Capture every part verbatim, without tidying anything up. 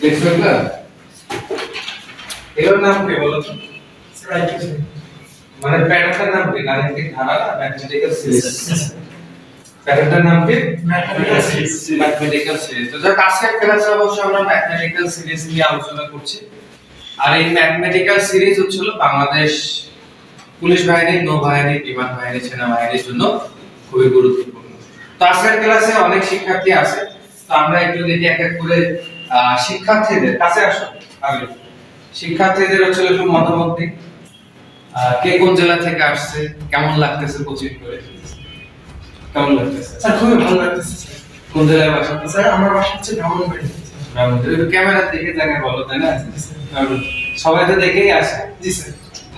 Next one, sir. Your name, please. Right, sir. My parents' name, please. I think Thara, mathematical series. Parents' name, please. Mathematical series. Mathematical series. So, sir, task at class, sir, we should have mathematical series. We are also doing something. And in mathematical series, we should have Bangladesh police bhai, no bhai, Timan bhai, Chena bhai, Juno, very good. Task at class, sir, many শিক্ষার্থী আছে। তো আমরা একটু দেখি এক এক করে শিক্ষার্থীদের কাছে আসো। আগে শিক্ষার্থীদের হচ্ছে একটু মতামত দিন, কে কোন জেলা থেকে আসছে, কেমন লাগতেছে কোচিং করে? কেমন লাগতেছে? স্যার খুবই ভালো লাগতেছে। কোন জেলায় বাসা? স্যার আমার বাসা হচ্ছে ব্রাহ্মণবাড়ি। ব্রাহ্মণবাড়ি। ক্যামেরা দেখে জায়গা বলো, তাই না? সবাই তো দেখেই আসে। জি স্যার।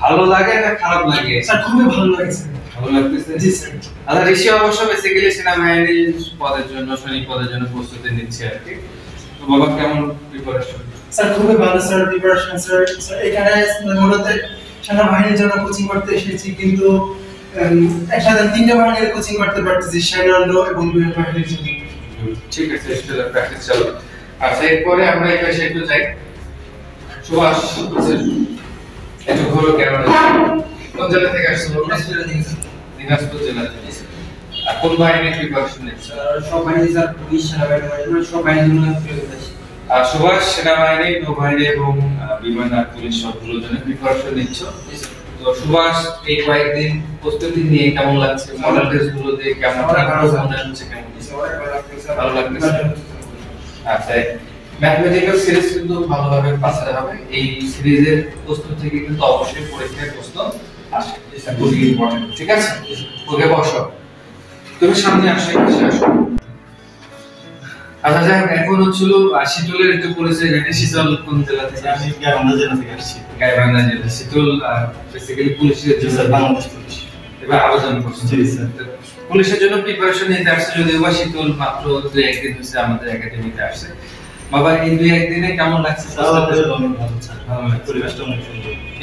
ভালো লাগে না খারাপ লাগে? স্যার খুবই ভালো লাগে। ভালো লাগতেছে। জি স্যার। আচ্ছা ঋষি অবশ্য বেসিক্যালি সেনাবাহিনী পদের জন্য, সৈনিক পদের জন্য প্রস্তুতি নিচ্ছে আর কি। তো বাবা কেমন প্রিপারেশন? স্যার খুবই ভালো স্যার প্রিপারেশন। স্যার স্যার এখানে মূলত সেনাবাহিনীর জন্য কোচিং করতে এসেছি, কিন্তু একসাথে তিনটা বাহিনীর কোচিং করতে পারতেছি, সেনারণ্য এবং বিভিন্ন বাহিনীর জন্য। ঠিক আছে, সেটা প্র্যাকটিস চলো। আচ্ছা এরপরে আমরা এই পাশে একটু যাই। সুভাষ স্যার একটু ঘোরো ক্যামেরা। কোন জেলা থেকে আসছো? দিনাজপুর জেলা থেকে। আর কোন বাহিনীর প্রিপারেশন নিচ্ছো? সব বাহিনী স্যার, পুলিশ, সেনাবাহিনী, সব বাহিনীর জন্য প্রিপারেশন। আর সুভাষ সেনাবাহিনী, নৌবাহিনী এবং বিমান আর পুলিশ সবগুলোর জন্য প্রিপারেশন নিচ্ছো। তো সুভাষ এই কয়েকদিন প্রস্তুতি নিয়ে কেমন লাগছে? মডেল টেস্ট গুলো দিয়ে কেমন লাগছে? ভালো লাগছে। আচ্ছা ম্যাথমেটিক্যাল সিরিজ কিন্তু ভালোভাবে পাসের হবে। এই সিরিজের প্রস্তুতি থেকে কিন্তু অবশ্যই পরীক্ষায় প্রশ্ন আসে। ঠিক আছে, ওকে বসো, তুমি সামনে আসো, এসে আসো। আচ্ছা যাই হোক, এখন হচ্ছিল শীতলের একটু পরিচয় জানি। শীতল কোন জেলা থেকে? আমি গাইবান্ধা জেলা থেকে আসছি। গাইবান্ধা জেলা। শীতল বেসিক্যালি পুলিশের জন্য, বাংলাদেশ পুলিশ এবার আবেদন করছি। জি স্যার। পুলিশের জন্য প্রিপারেশন নিতে আসছে, যদিও বা শীতল মাত্র দুই একদিন হচ্ছে আমাদের একাডেমিতে আসছে। বাবা এই দুই একদিনে কেমন লাগছে?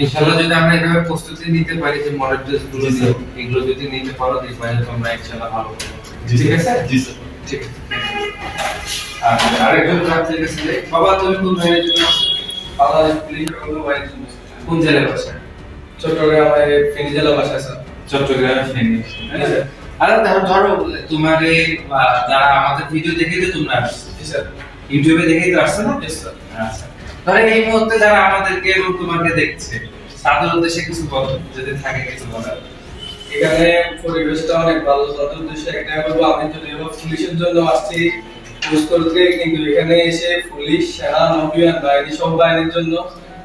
ইনশাল্লাহ যদি আমরা এভাবে প্রস্তুতি নিতে পারি, যে মডেল টেস্টগুলো দিয়ে এগুলো যদি নিতে পারো, তাহলে তোমরা ইনশাল্লাহ ভালো। ঠিক আছে? জি স্যার। ঠিক আছে। আচ্ছা আরেকজন ছাত্র এসেছে। বাবা তুমি কোন জেলায় জন্য? বাংলাদেশ পুলিশ হলো বাইরে জন্য। কোন জেলায় বাসা? চট্টগ্রামে ফেনী জেলা বাসা স্যার। চট্টগ্রামে ফেনী। আরে ধরো তোমার এই যারা আমাদের ভিডিও দেখে যে তোমরা আসছো, জি স্যার, ইউটিউবে দেখেই তো আসছে না? আচ্ছা ধরে এই মুহূর্তে যারা আমাদেরকে এবং তোমাকে দেখছে, তাদের উদ্দেশ্যে কিছু বলো, যদি থাকে কিছু বলার। এখানে পরিবেশটা অনেক ভালো, তাদের উদ্দেশ্যে একটাই বলবো, আমি যদি পুলিশের জন্য আসছি কোর্স করতে, কিন্তু এখানে এসে পুলিশ, সেনা, নৌবিমান বাহিনী সব বাহিনীর জন্য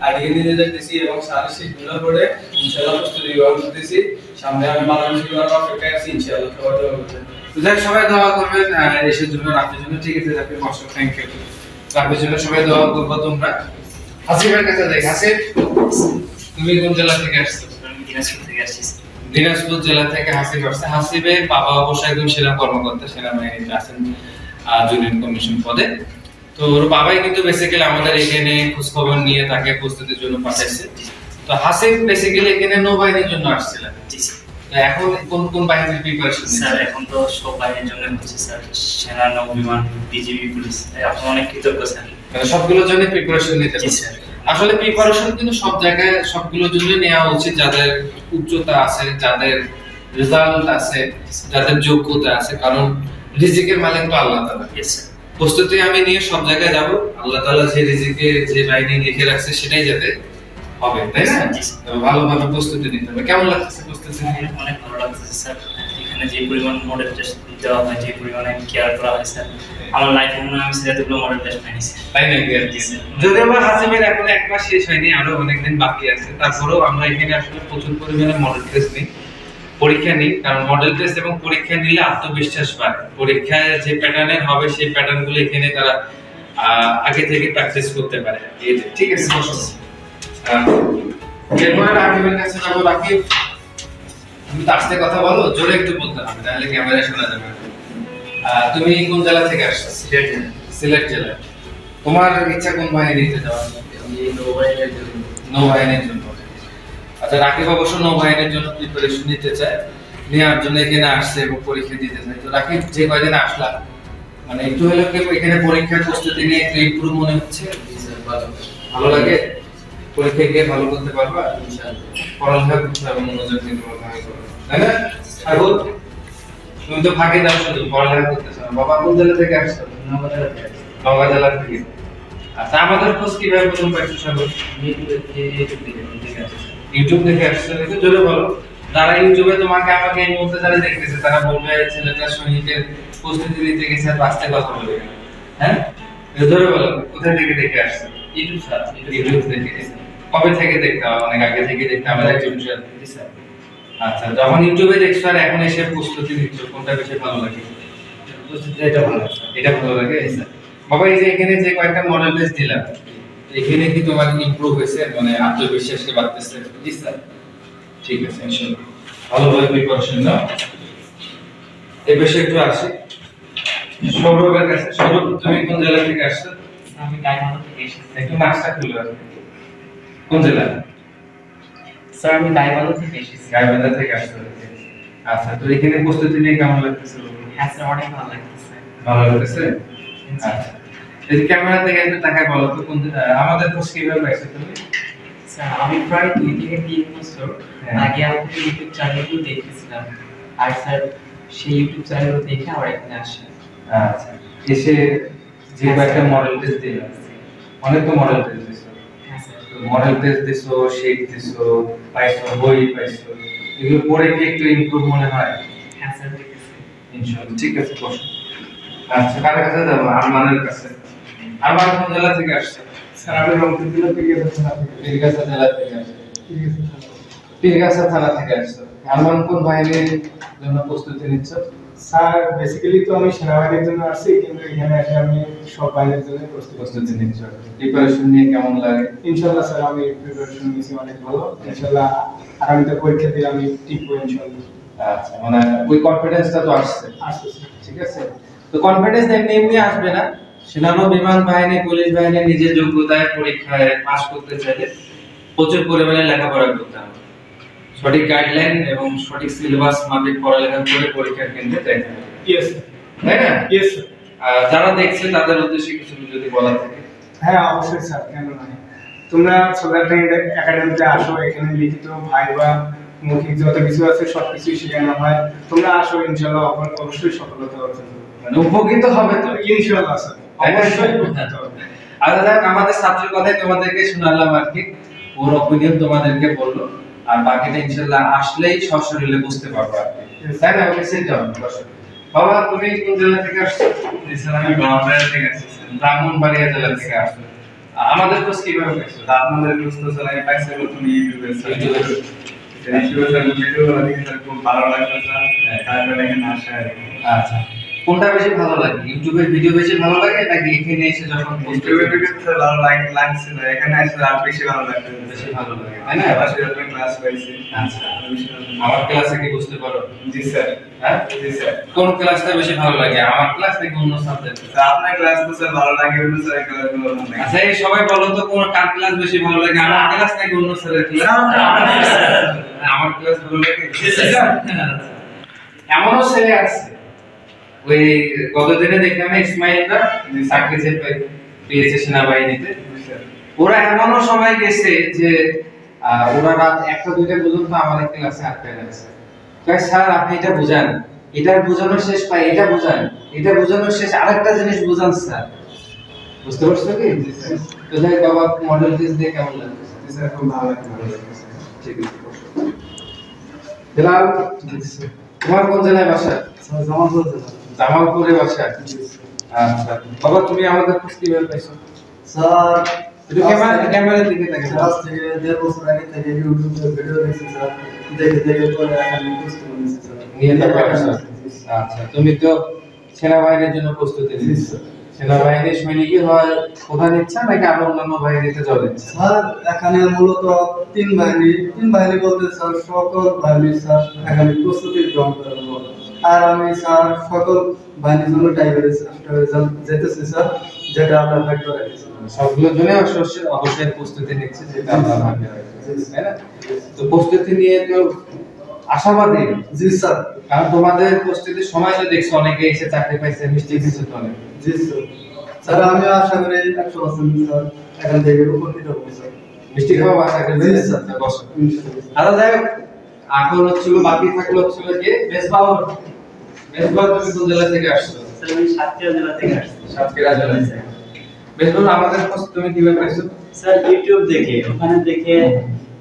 আইডিয়া নিয়ে যেতেছি এবং সার্ভিস গুলো করে ইনশাআল্লাহ প্রস্তুতি গ্রহণ করতেছি। সামনে আমি বাংলাদেশ করার অপেক্ষায় আছি ইনশাআল্লাহ। সবাই দোয়া করবেন। যাক সবাই দোয়া করবেন এসের জন্য, রাতের জন্য। ঠিক আছে, যাকে কষ্ট থ্যাংক ইউ। রাতের জন্য সবাই দোয়া করবো তোমরা। হাসিবের কাছে যাই। হাসিব তুমি কোন জেলা থেকে আসছো? আমি দিনাজপুর থেকে আসছি। দিনাজপুর জেলা থেকে হাসিব আসছে। হাসিবের বাবা অবশ্য একজন সেনা কর্মকর্তা, সেনাবাহিনীতে আছেন জুনিয়র কমিশন পদে। তো ওর বাবাই কিন্তু বেসিক্যালি আমাদের এখানে খোঁজ খবর নিয়ে তাকে প্রস্তুতির জন্য পাঠাইছে। তো হাসিব বেসিক্যালি এখানে নৌবাহিনীর জন্য আসছিলেন। এখন কোন কোন বাহিনীর প্রিপারেশন? স্যার এখন তো সব বাহিনীর জন্য হচ্ছে স্যার, সেনা, নৌবিমান, বিজিবি, পুলিশ। এখন অনেক কৃতজ্ঞ স্যার, সবগুলোর জন্য প্রিপারেশন নিতে হচ্ছে। আসলে প্রিপারেশন কিন্তু সব জায়গায় সবগুলোর জন্য নেওয়া উচিত, যাদের উচ্চতা আছে, যাদের রেজাল্ট আছে, যাদের যোগ্যতা আছে। কারণ রিজিকের মালিক তো আল্লাহ তাআলা। প্রস্তুতি আমি নিয়ে সব জায়গায় যাব, আল্লাহ তাআলা যে রিজিকে যে বাইনি লিখে রাখছে সেটাই যাতে হবে, তাই না? ভালোভাবে প্রস্তুতি নিতে হবে। কেমন লাগছে প্রস্তুতি নিয়ে? অনেক ভালো লাগছে স্যার। এখানে যে পরিমাণ মডেল টেস্ট দেওয়া হয়, যে পরিমাণে কেয়ার করা হয় স্যার, আমার লাইফে মনে হয় আমি সেগুলো মডেল টেস্ট নিয়েছি, তাই না? কেয়ার দিয়েছে। যদি আমার হাসিবের এখন এক মাস শেষ হয়নি, আরো অনেকদিন বাকি আছে, তারপরেও আমরা এখানে আসলে প্রচুর পরিমাণে মডেল টেস্ট নিই, পরীক্ষা নিই। কারণ মডেল টেস্ট এবং পরীক্ষা নিলে আত্মবিশ্বাস বাড়ে। পরীক্ষায় যে প্যাটার্নের হবে, সেই প্যাটার্নগুলো এখানে তারা আগে থেকে প্র্যাকটিস করতে পারে। ঠিক আছে, এরপরে রাকিবের কাছে যাবো। রাকিব তুমি তো আসতে কথা বলো, জোরে একটু বলতে হবে, তাহলে ক্যামেরা শোনা যাবে। তুমি কোন জেলা থেকে আসছো? সিলেট জেলা। সিলেট জেলা। তোমার ইচ্ছা কোন বাহিনীতে যাওয়ার? নৌবাহিনীর জন্য। নৌবাহিনীর জন্য। আচ্ছা রাকিব অবশ্য নৌবাহিনীর জন্য প্রিপারেশন নিতে চায়, নেওয়ার জন্য এখানে আসছে এবং পরীক্ষা দিতে চায়। তো রাকিব যে কয়দিন আসলাম, মানে একটু হলেও এখানে পরীক্ষার প্রস্তুতি নিয়ে একটু ইম্প্রুভ মনে হচ্ছে? ভালো লাগে পরীক্ষা গিয়ে ভালো করতে পারবা ইনশাআল্লাহ, পড়ালেখা করতে হবে মনোযোগ দিয়ে পড়ালেখা করবে, তাই না? আর বল তুমি তো ফাঁকে দাও শুধু পড়ালেখা করতে চাও। বাবা কোন জেলা থেকে আসছো? নওগাঁ থেকে। নওগাঁ জেলা থেকে। আচ্ছা আমাদের কোর্স কিভাবে প্রথম পাইছো? সবাই ইউটিউব দেখে আসছো। এটা জোরে বলো, যারা ইউটিউবে তোমাকে আমাকে এই মুহূর্তে যারা দেখতেছে তারা বলবে ছেলেটা সঙ্গীতের প্রস্তুতি দিতে গেছে আর পাঁচটা কথা বলবে, হ্যাঁ? এটা জোরে বলো, কোথা থেকে দেখে আসছো? YouTube sir. ইউটিউব দেখে। কবে থেকে দেখতে? অনেক আগে থেকে দেখতে আমরা ইউটিউব স্যার। আচ্ছা যখন ইউটিউবে দেখছো আর এখন এসে প্রস্তুতি নিচ্ছ কোনটা বেশি ভালো লাগে? প্রস্তুতিটা এটা ভালো লাগে। এটা ভালো লাগে স্যার। বাবা এই যে এখানে যে কয়েকটা মডেল টেস্ট দিলাম, এখানে কি তোমার ইমপ্রুভ হয়েছে, মানে আত্মবিশ্বাস কি বাড়তেছে? জি স্যার। ঠিক আছে ইনশাআল্লাহ ভালোভাবে প্রিপারেশন নাও। এই বিষয়ে একটু আসি সৌরভের কাছে। সৌরভ তুমি কোন জেলা থেকে আসছো? আমি গাইবান্ধা থেকে এসেছি। একটু নাস্তা খুলে আসো। কোন জেলা? স্যার আমি গাইবান্ধা থেকে এসেছি। গাইবান্ধা থেকে আসছো। আচ্ছা তো এখানে প্রস্তুতি নিয়ে কেমন লাগতেছে? হ্যাঁ স্যার অনেক ভালো লাগতেছে। ভালো লাগতেছে। আচ্ছা এই ক্যামেরা থেকে একটু তাকায় বলো তো কোন আমাদের কোর্স কিভাবে পাইছো তুমি? স্যার আমি প্রায় দুই থেকে তিন বছর আগে আমাদের ইউটিউব চ্যানেলগুলো দেখেছিলাম, আর স্যার সেই ইউটিউব চ্যানেল দেখে আমার এখানে আসে। আচ্ছা এসে যে একটা মডেল টেস্ট দিলাম, অনেক তো মডেল টেস্ট দিছো। হ্যাঁ স্যার। তো মডেল টেস্ট দিছো, শেক দিছো, পাইছো, বই পাইছো, এগুলো পড়ে কি একটু ইমপ্রুভ মনে হয়? হ্যাঁ স্যার ঠিক আছে ইনশাআল্লাহ। ঠিক আছে বসো। আচ্ছা কার কাছে যাব? আরমানের কাছে। আরমান কোন জেলা থেকে আসছে? স্যার আমি রংপুর জেলা থেকে আসছি। পীরগাছা জেলা থেকে আসছি। পীরগাছা থানা থেকে আসছি। আরমান কোন বাহিনীর জন্য প্রস্তুতি নিচ্ছ? স্যার বেসিক্যালি তো আমি সেনাবাহিনীর জন্য আসছি, কিন্তু এখানে এসে আমি সব বাহিনীর জন্য প্রস্তুতি নিচ্ছি। প্রিপারেশন নিয়ে কেমন লাগে? ইনশাআল্লাহ স্যার আমি প্রিপারেশন নিয়েছি অনেক ভালো ইনশাআল্লাহ, আর আমি তো পরীক্ষা দিয়ে আমি টিকবো ইনশাআল্লাহ। আচ্ছা মানে ওই কনফিডেন্সটা তো আসছে। আসছে ঠিক আছে। তো কনফিডেন্স এমনি এমনি আসবে না, সেনানো বিমান বাহিনী পুলিশ বাহিনী নিজের যোগ্যতায় পরীক্ষায় পাস করতে চাইলে প্রচুর পরিমাণে লেখাপড়া করতে হবে, সঠিক গাইডলাইন এবং সঠিক সিলেবাস মাফিক পড়ালেখা করে পরীক্ষার কেন্দ্রে যাইতে হবে। ইয়েস তাই না? ইয়েস। যারা দেখছে তাদের উদ্দেশ্যে কিছু যদি বলা থাকে? হ্যাঁ অবশ্যই স্যার কেন নয়, তোমরা সোলার ট্রেন্ড একাডেমিতে আসো, এখানে লিখিত ভাইবা মৌখিক যত কিছু আছে সবকিছুই শেখানো হয়, তোমরা আসো ইনশাল্লাহ অবশ্যই সফলতা অর্জন করবে, মানে উপকৃত হবে তো ইনশাআল্লাহ স্যার। আমাদের ছাত্রের কথাই তোমাদেরকে শোনালাম আর কি, ওর অপিনিয়ন তোমাদেরকে বললো, আর বাকিটা ইনশাআল্লাহ আসলেই সশরীরে বুঝতে পারবো আর কি, তাই না? ওকে সেটা বলছো। বাবা তুমি কোন জেলা থেকে আসছো? স্যার আমি ব্রাহ্মণবাড়িয়া থেকে আসছি। ব্রাহ্মণবাড়িয়া জেলা থেকে আসছো। আমাদের কোর্স কিভাবে পাইছো? আপনাদের কোর্স তো স্যার আমি পাইছি তুমি ইউটিউবে। স্যার ইউটিউবে স্যার ভিডিও দেখে স্যার খুব ভালো লাগলো স্যার, তারপরে এখানে আসা আর কি। আচ্ছা কোনটা বেশি ভালো লাগে? ইউটিউবের ভিডিও বেশি ভালো লাগে নাকি এখানে এসে যখন ইউটিউবে ভিডিও তো ভালো লাগে লাগছে না, এখানে এসে আর বেশি ভালো লাগে। বেশি ভালো লাগে তাই না? আবার যখন ক্লাস পাইছি। আচ্ছা আমার ক্লাসে কি বুঝতে পারো? জি স্যার। হ্যাঁ জি স্যার। কোন ক্লাসটা বেশি ভালো লাগে, আমার ক্লাস নাকি অন্য সাবজেক্ট? স্যার আপনার ক্লাস তো স্যার ভালো লাগে, অন্য স্যার ক্লাস ভালো লাগে। আচ্ছা এই সবাই বলো তো কোন কার ক্লাস বেশি ভালো লাগে, আমার ক্লাস নাকি অন্য স্যারের ক্লাস? আমার ক্লাস ভালো লাগে। জি স্যার। এমনও ছেলে আছে ওই গতদিনে দেখলাম ইসমাইলরা চাকরি পেয়েছে সেনাবাহিনীতে, ওরা এমনও সময় গেছে যে ওরা রাত একটা দুইটা পর্যন্ত আমাদের ক্লাসে আটকে আছে। স্যার আপনি এটা বুঝান, এটার বোঝানোর শেষ পাই, এটা বোঝান, এটা বোঝানোর শেষ আরেকটা জিনিস বোঝান স্যার। বুঝতে পারছো কি? কোথায় বাবা মডেল টেস্ট দিয়ে কেমন লাগছে? স্যার খুব ভালো লাগছে। ঠিক আছে বেলাল তোমার কোন জেলায় বাসা? স্যার জামালপুর জেলা। জামালপুরে বাসা। আচ্ছা বাবা তুমি আমাদের কোর্স কিভাবে পাইছো? স্যার একটু ক্যামেরা ক্যামেরার দিকে তাকাও। ক্লাস থেকে দেড় বছর আগে থেকে ইউটিউবে ভিডিও দেখছি স্যার, দেখে দেখে পরে আমি কোর্স করেছি স্যার। নিয়ে তো পাইছো। আচ্ছা তুমি তো সেনাবাহিনীর জন্য প্রস্তুতি নিচ্ছ, সেনাবাহিনী সৈনিকই হওয়ার প্রধান ইচ্ছা নাকি আরো অন্যান্য বাহিনীতে চলে? স্যার এখানে মূলত তিন বাহিনী, তিন বাহিনী বলতে স্যার সকল বাহিনী স্যার এখানে প্রস্তুতি গ্রহণ করবো, আর আমি স্যার সকল বাহিনীর জন্য টাইপের যেতেছি স্যার, যেটা আমরা ভাগ করে রেখেছি সবগুলোর জন্য অবশ্যই প্রস্তুতি নিচ্ছি, যেটা আমরা ভাগ করে রেখেছি, তাই না? তো প্রস্তুতি নিয়ে তো আশাবাদী? জি স্যার। কারণ তোমাদের প্রস্তুতির সময় তো দেখছো অনেকে এসে চাকরি পাইছে, মিষ্টি কিছু তো অনেক। জি স্যার। স্যার আমি আশা করি একশো পার্সেন্ট স্যার এখান থেকে উপকৃত হব স্যার। মিষ্টি খাওয়া আশা করি স্যার। বসুন দাদা। যাই হোক এখন হচ্ছে বাকি থাকলো হচ্ছে যে মেজবাউর মেজবাউর তুমি কোন জেলা থেকে আসছো? স্যার আমি সাতক্ষীরা জেলা থেকে আসছি। সাতক্ষীরা জেলা থেকে মেজবাউর আমাদের কাছে তুমি কিভাবে আসছো? স্যার ইউটিউব দেখে ওখানে দেখে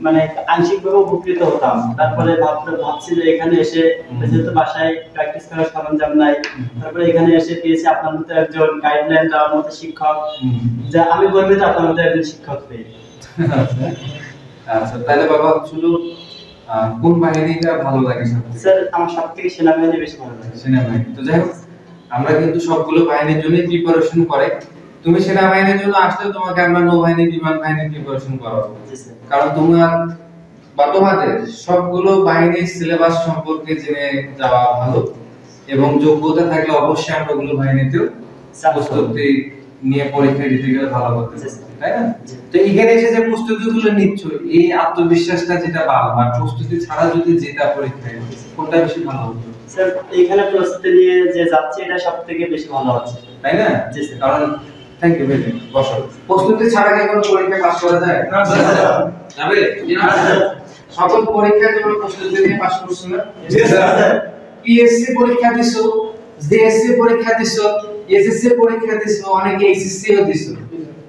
মানে আংশিকভাবে উপকৃত হতাম। তারপরে ভাবতে ভাবছি যে এখানে এসে যেহেতু বাসায় প্র্যাকটিস করার সরঞ্জাম নাই, তারপরে এখানে এসে পেয়েছি আপনার মতো একজন গাইডলাইন দেওয়ার মতো শিক্ষক, যা আমি গর্বিত আপনার মতো একজন শিক্ষক পেয়ে। আচ্ছা তাহলে বাবা শুধু কোন বাহিনীটা ভালো লাগে? স্যার আমার সব থেকে সেনাবাহিনী বেশি ভালো লাগে। সেনাবাহিনী তো যাই হোক আমরা কিন্তু সবগুলো বাহিনীর জন্য প্রিপারেশন করে। তুমি সেনাবাহিনীর জন্য আসলে তোমাকে আমরা নৌবাহিনী বিমান বাহিনী প্রিপারেশন করাবো, কারণ তোমার বা তোমাদের সবগুলো বাহিনীর সিলেবাস সম্পর্কে জেনে যাওয়া ভালো এবং যোগ্যতা থাকলে অবশ্যই আমরা ওগুলো বাহিনীতেও প্রস্তুতি নিয়ে পরীক্ষা দিতে গেলে ভালো করতে চাই, তাই না? তো এখানে এসে যে প্রস্তুতিগুলো নিচ্ছ এই আত্মবিশ্বাসটা যেটা বাড়ার, প্রস্তুতি ছাড়া যদি যেটা পরীক্ষায় কোনটা বেশি ভালো হতো? স্যার এখানে প্রস্তুতি নিয়ে যে যাচ্ছে এটা সবথেকে বেশি ভালো হচ্ছে, তাই না? কারণ থ্যাংক ইউ ভেরি মাচ। বসো। প্রস্তুতি ছাড়া কি কোনো পরীক্ষা পাস করা যায়? না যাবে না। সকল পরীক্ষার জন্য প্রস্তুতি নিয়ে পাস করছ না? জি স্যার। পিএসসি পরীক্ষা দিছো, জেএসসি পরীক্ষা দিছো, এসএসসি পরীক্ষা দিছো, অনেকে এইচএসসিও দিছো।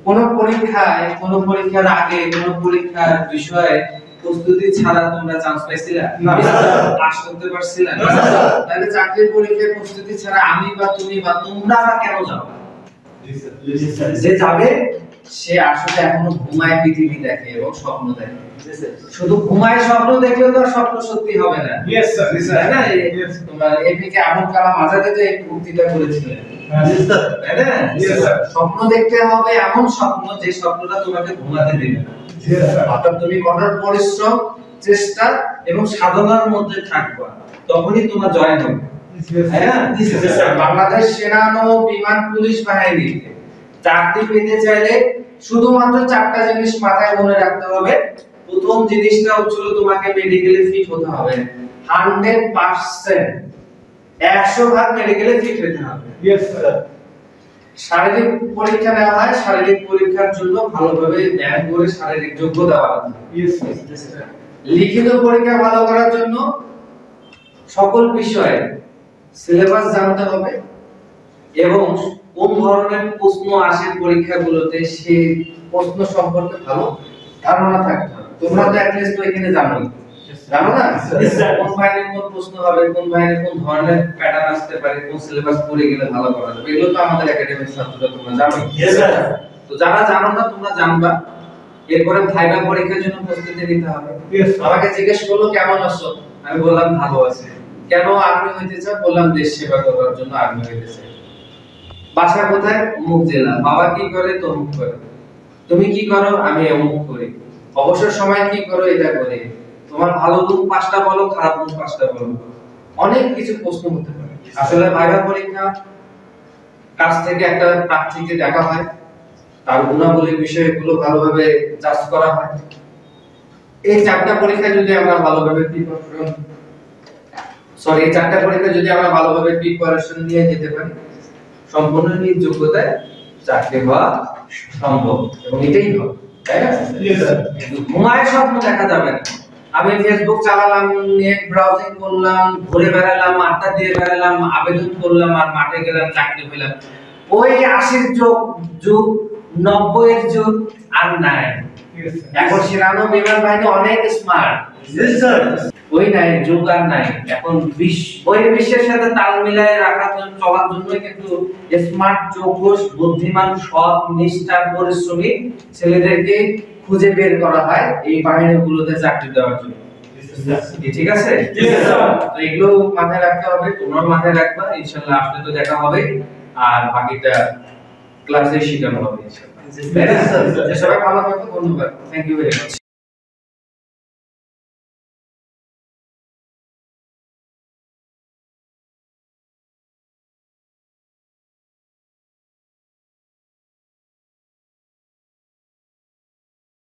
কোন পরীক্ষায় কোন পরীক্ষার আগে কোন পরীক্ষার বিষয়ে প্রস্তুতি ছাড়া তোমরা চান্স পাইছিলা? না স্যার। পাস করতে পারছিলা না স্যার। তাহলে চাকরির পরীক্ষায় প্রস্তুতি ছাড়া আমি বা তুমি বা তোমরা বা কেন যাও? যে যাবে সে আসলে এখনো ঘুমায় পৃথিবী দেখে এবং স্বপ্ন দেখে। শুধু ঘুমায় স্বপ্ন দেখলে তো স্বপ্ন সত্যি হবে না। Yes sir. তাই না? তোমার এপিকে আবুল কালাম আজাদে তো এই উক্তিটা বলেছিলেন। Yes sir. তাই না? Yes sir. স্বপ্ন দেখতে হবে এমন স্বপ্ন যে স্বপ্নটা তোমাকে ঘুমাতে দেবে না। Yes sir. অর্থাৎ তুমি কঠোর পরিশ্রম, চেষ্টা এবং সাধনার মধ্যে থাকবা, তখনই তোমার জয় হবে। বাংলাদেশ সেনা নৌ বিমান পুলিশ বাহিনীতে চাকরি পেতে চাইলে শুধুমাত্র চারটা জিনিস মাথায় মনে রাখতে হবে। প্রথম জিনিসটা হচ্ছে তোমাকে মেডিকেলে ফিট হতে হবে। একশো ভাগ মেডিকেলে ফিট হতে হবে। শারীরিক পরীক্ষা নেওয়া হয়, শারীরিক পরীক্ষার জন্য ভালোভাবে ধ্যান করে শারীরিক যোগ্যতা বাড়াতে। লিখিত পরীক্ষা ভালো করার জন্য সকল বিষয়ে সিলেবাস জানতে হবে এবং কোন ধরনের প্রশ্ন আসে পরীক্ষাগুলোতে সেই প্রশ্ন সম্পর্কে ভালো ধারণা থাকতে হবে। তোমরা তো অ্যাটলিস্ট এখানে জানো জানো না কোন বাহিনীর কোন প্রশ্ন হবে, কোন বাহিনীর কোন ধরনের প্যাটার্ন আসতে পারে, কোন সিলেবাস পড়ে গেলে ভালো করা যাবে, এগুলো তো আমাদের একাডেমিক ছাত্ররা তোমরা জানো। তো যারা জানো না তোমরা জানবা। এরপরে ভাইবা পরীক্ষার জন্য প্রস্তুতি নিতে হবে। আমাকে জিজ্ঞেস করলো কেমন আছো, আমি বললাম ভালো আছি। কেন আর্মি হইতে চাই? বললাম দেশ সেবা করার জন্য আর্মি হইতে চাই। বাসা কোথায়? অমুক জেলা। বাবা কি করে? তমুক করে। তুমি কি করো? আমি অমুক করি। অবসর সময় কি করো? এটা করি। তোমার ভালো গুণ পাঁচটা বলো, খারাপ গুণ পাঁচটা বলো। অনেক কিছু প্রশ্ন হতে পারে। আসলে ভাইভা পরীক্ষা কাছ থেকে একটা প্রার্থীকে দেখা হয়, তার গুণাবলীর বিষয়গুলো ভালোভাবে যাচ করা হয়। এই চারটা পরীক্ষা যদি আমরা ভালোভাবে প্রিপারেশন সরি এই চারটা পরীক্ষা যদি আমরা ভালোভাবে প্রিপারেশন নিয়ে যেতে পারি, সম্পূর্ণ নিজ যোগ্যতায় চাকরি হওয়া সম্ভব এবং এটাই হবে, তাই না? ঘুমায় স্বপ্ন দেখা যাবে না। আমি ফেসবুক চালালাম, নেট ব্রাউজিং করলাম, ঘুরে বেড়ালাম, আড্ডা দিয়ে বেড়ালাম, আবেদন করলাম আর মাঠে গেলাম, চাকরি পেলাম। ওই আশির যোগ যুগ নব্বইয়ের যুগ আর নাই। এখন সেনানো বিমান বাহিনী অনেক স্মার্ট। ওই নাই যুগ আর নাই। এখন ওই বিশ্বের সাথে তাল মিলায় রাখার জন্য চলার জন্য কিন্তু স্মার্ট, যোগ্য, বুদ্ধিমান, সৎ, নিষ্ঠা, পরিশ্রমী ছেলেদেরকে খুঁজে বের করা হয় এই বাহিনীগুলোতে চাকরি দেওয়ার জন্য। ঠিক আছে? তো এগুলো মাথায় রাখতে হবে, তোমরা মাথায় রাখবা। ইনশাআল্লাহ আসলে তো দেখা হবে, আর বাকিটা ক্লাসে শিখানো হবে ইনশাআল্লাহ। সবাই ভালো থাকো। ধন্যবাদ। Thank you very much.